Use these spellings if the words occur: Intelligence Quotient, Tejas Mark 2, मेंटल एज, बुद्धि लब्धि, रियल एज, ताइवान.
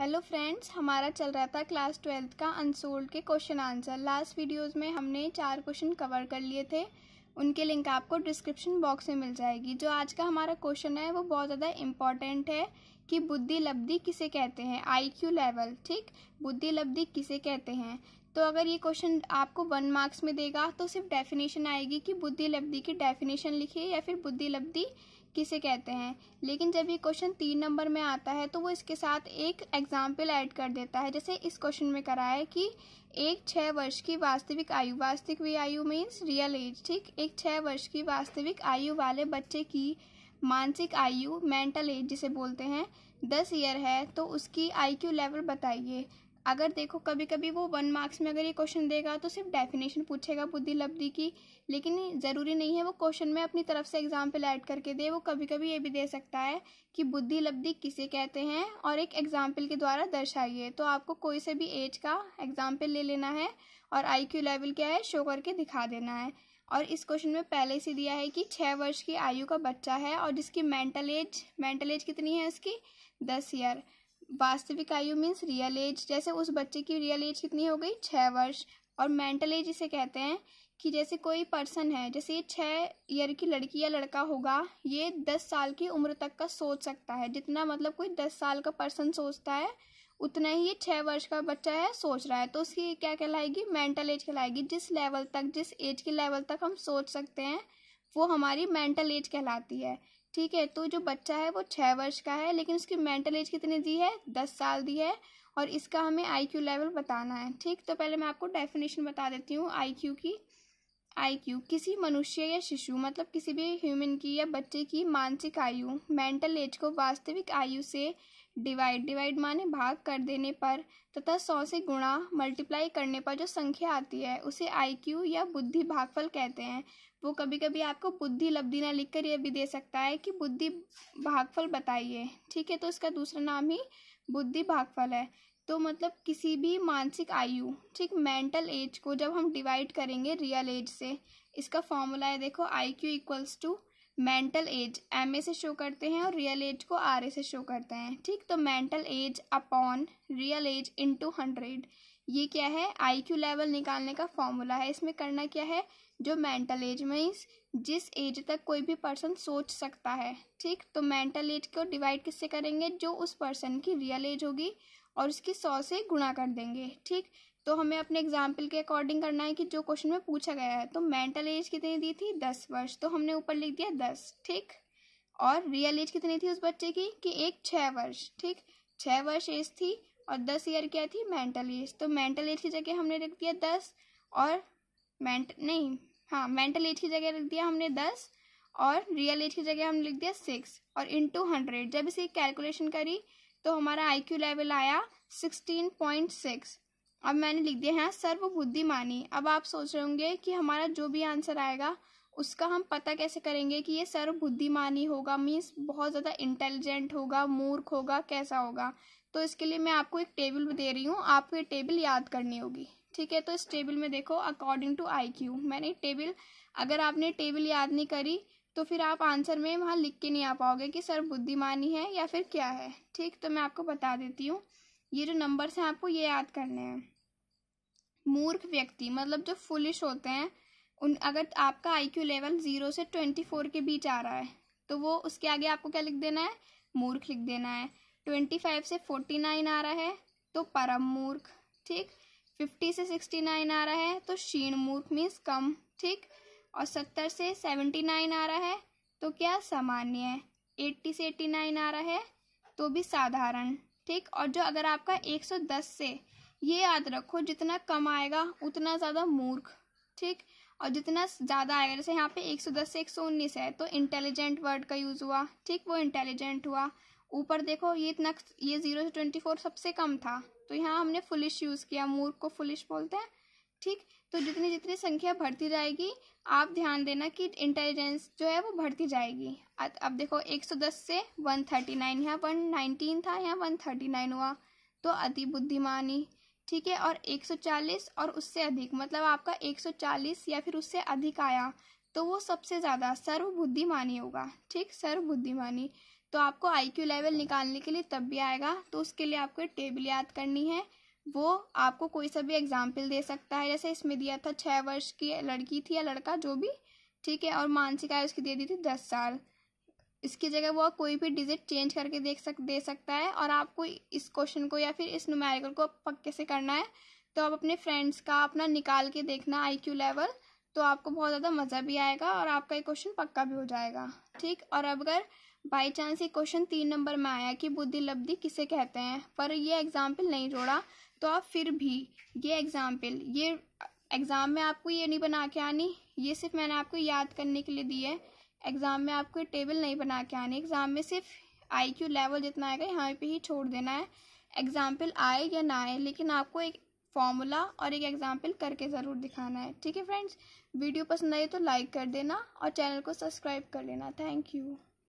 Hello friends, हमारा चल रहा था क्लास 12th का अनसोल्ड के क्वेश्चन आंसर। लास्ट वीडियोस में हमने 4 क्वेश्चन कवर कर लिए थे, उनके लिंक आपको डिस्क्रिप्शन बॉक्स में मिल जाएगी। जो आज का हमारा क्वेश्चन है वो बहुत ज़्यादा इम्पॉर्टेंट है कि बुद्धि लब्धि किसे कहते हैं, आईक्यू लेवल। ठीक, बुद्धि लब्धि किसे कहते हैं। तो अगर ये क्वेश्चन आपको 1 मार्क्स में देगा तो सिर्फ डेफिनेशन आएगी कि बुद्धि लब्धि की डेफिनेशन लिखिए या फिर बुद्धि लब्धि किसे कहते हैं। लेकिन जब ये क्वेश्चन 3 नंबर में आता है तो वो इसके साथ एक एग्जाम्पल ऐड कर देता है, जैसे इस क्वेश्चन में करा है कि एक 6 वर्ष की वास्तविक आयु, वास्तविक आयु मीन्स रियल एज। ठीक, एक 6 वर्ष की वास्तविक आयु वाले बच्चे की मानसिक आयु, मेंटल एज जिसे बोलते हैं, 10 ईयर है, तो उसकी आईक्यू लेवल बताइए। अगर देखो कभी कभी वो 1 मार्क्स में अगर ये क्वेश्चन देगा तो सिर्फ डेफिनेशन पूछेगा बुद्धि लब्धि की, लेकिन ज़रूरी नहीं है वो क्वेश्चन में अपनी तरफ से एग्जाम्पल ऐड करके दे। वो कभी कभी ये भी दे सकता है कि बुद्धि लब्धि किसे कहते हैं और एक एग्जाम्पल के द्वारा दर्शाइए। तो आपको कोई से भी एज का एग्जाम्पल ले लेना है और आईक्यू लेवल क्या है शो करके दिखा देना है। और इस क्वेश्चन में पहले से दिया है कि 6 वर्ष की आयु का बच्चा है और जिसकी मेंटल एज कितनी है उसकी 10 ईयर, वास्तविक आयु मीन्स रियल एज। जैसे उस बच्चे की रियल एज कितनी हो गई 6 वर्ष। और मेंटल एज इसे कहते हैं कि जैसे कोई पर्सन है, जैसे ये 6 ईयर की लड़की या लड़का होगा, ये 10 साल की उम्र तक का सोच सकता है। जितना मतलब कोई 10 साल का पर्सन सोचता है उतना ही ये 6 वर्ष का बच्चा है सोच रहा है, तो उसकी क्या कहलाएगी, मेंटल एज कहलाएगी। जिस लेवल तक, जिस एज के लेवल तक हम सोच सकते हैं वो हमारी मेंटल एज कहलाती है। ठीक है, तो जो बच्चा है वो 6 वर्ष का है लेकिन उसकी मेंटल एज कितनी दी है, 10 साल दी है, और इसका हमें आईक्यू लेवल बताना है। ठीक, तो पहले मैं आपको डेफिनेशन बता देती हूँ आईक्यू की। आईक्यू किसी मनुष्य या शिशु मतलब किसी भी ह्यूमन की या बच्चे की मानसिक आयु, मेंटल एज को वास्तविक आयु से डिवाइड माने भाग कर देने पर तथा 100 से गुणा मल्टीप्लाई करने पर जो संख्या आती है उसे आईक्यू या बुद्धि भागफल कहते हैं। वो कभी कभी आपको बुद्धि लब्धि ना लिख कर यह भी दे सकता है कि बुद्धि भागफल बताइए। ठीक है, तो इसका दूसरा नाम ही बुद्धि भागफल है। तो मतलब किसी भी मानसिक आयु, ठीक, मेंटल एज को जब हम डिवाइड करेंगे रियल एज से, इसका फॉर्मूला है देखो IQ equals to मेंटल एज, MA से शो करते हैं और रियल एज को RA से शो करते हैं। ठीक, तो मेंटल एज upon रियल एज into 100, ये क्या है आईक्यू लेवल निकालने का फॉर्मूला है। इसमें करना क्या है, जो मेंटल एज मीन्स जिस एज तक कोई भी पर्सन सोच सकता है, ठीक, तो मेंटल एज को डिवाइड किससे करेंगे, जो उस पर्सन की रियल एज होगी और उसकी 100 से गुणा कर देंगे। ठीक, तो हमें अपने एग्जाम्पल के अकॉर्डिंग करना है कि जो क्वेश्चन में पूछा गया है। तो मेंटल एज कितनी दी थी, 10 वर्ष, तो हमने ऊपर लिख दिया 10। ठीक, और रियल एज कितनी थी उस बच्चे की कि एक 6 वर्ष। ठीक, 6 वर्ष एज थी और 10 ईयर क्या थी, मेंटल एज। तो मेंटल एज की जगह हमने रख दिया 10 और मेंटल एज की जगह रख दिया हमने 10 और रियल एज की जगह हमने लिख दिया 6 और इनटू 100। जब इसे कैलकुलेशन करी तो हमारा आईक्यू लेवल आया 16.6। अब मैंने लिख दिया है सर्वबुद्धिमानी। अब आप सोच रहे होंगे कि हमारा जो भी आंसर आएगा उसका हम पता कैसे करेंगे कि ये सर्वबुद्धिमानी होगा मीन्स बहुत ज़्यादा इंटेलिजेंट होगा, मूर्ख होगा, कैसा होगा। तो इसके लिए मैं आपको एक टेबल दे रही हूँ, आपको ये टेबल याद करनी होगी। ठीक है, तो इस टेबल में देखो अकॉर्डिंग टू आईक्यू मैंने टेबल, अगर आपने टेबल याद नहीं करी तो फिर आप आंसर में वहाँ लिख के नहीं आ पाओगे कि सर्वबुद्धिमानी है या फिर क्या है। ठीक, तो मैं आपको बता देती हूँ, ये जो नंबर्स हैं आपको ये याद करने हैं। मूर्ख व्यक्ति मतलब जो फुलिश होते हैं उन, अगर आपका आईक्यू लेवल 0 से 24 के बीच आ रहा है तो वो उसके आगे आपको क्या लिख देना है, मूर्ख लिख देना है। 25 से 49 आ रहा है तो परम मूर्ख। ठीक, 50 से 69 आ रहा है तो क्षीण मूर्ख मीन्स कम। ठीक, और 70 से 79 आ रहा है तो क्या, सामान्य है। 80 से 89 आ रहा है तो भी साधारण। ठीक, और जो अगर आपका 110 से, ये याद रखो जितना कम आएगा उतना ज़्यादा मूर्ख। ठीक, और जितना ज़्यादा आएगा, जैसे यहाँ पे 110 से 119 है तो इंटेलिजेंट वर्ड का यूज़ हुआ। ठीक, वो इंटेलिजेंट हुआ। ऊपर देखो ये इतना, ये 0 से 24 सबसे कम था तो यहाँ हमने फुलिश यूज़ किया, मूर्ख को फुलिश बोलते हैं। ठीक, तो जितनी जितनी संख्या बढ़ती जाएगी आप ध्यान देना कि इंटेलिजेंस जो है वो बढ़ती जाएगी। अब देखो 110 से 139, यहाँ 119 था, यहाँ 139 हुआ तो अति बुद्धिमानी। ठीक है, और 140 और उससे अधिक मतलब आपका 140 या फिर उससे अधिक आया तो वो सबसे ज़्यादा सर्वबुद्धिमानी होगा। ठीक, सर्वबुद्धिमानी। तो आपको आईक्यू लेवल निकालने के लिए तब भी आएगा। तो उसके लिए आपको टेबल याद करनी है। वो आपको कोई सा भी एग्जाम्पल दे सकता है, जैसे इसमें दिया था 6 वर्ष की लड़की थी या लड़का, जो भी, ठीक है। और मानसिक आयु उसकी दे दी थी 10 साल। इसकी जगह वो कोई भी डिजिट चेंज करके दे सकता है। और आपको इस क्वेश्चन को या फिर इस न्यूमेरिकल को पक्के से करना है। तो आप अपने फ्रेंड्स का अपना निकाल के देखना आईक्यू लेवल, तो आपको बहुत ज़्यादा मज़ा भी आएगा और आपका ये क्वेश्चन पक्का भी हो जाएगा, ठीक। और अगर बाई चांस ये क्वेश्चन 3 नंबर में आया कि बुद्धि लब्धि किसे कहते हैं, पर ये एग्जाम्पल नहीं जोड़ा, तो आप फिर भी ये एग्जाम्पल, ये एग्ज़ाम में आपको ये नहीं बना के आनी, ये सिर्फ मैंने आपको याद करने के लिए दी है। एग्ज़ाम में आपको टेबल नहीं बना के आनी, एग्ज़ाम में सिर्फ आईक्यू लेवल जितना आएगा यहाँ पे ही छोड़ देना है। एग्ज़ाम्पल आए या ना आए, लेकिन आपको एक फॉर्मूला और एक एग्ज़ाम्पल करके ज़रूर दिखाना है, ठीक है फ्रेंड्स। वीडियो पसंद आए तो लाइक कर देना और चैनल को सब्सक्राइब कर लेना। Thank you.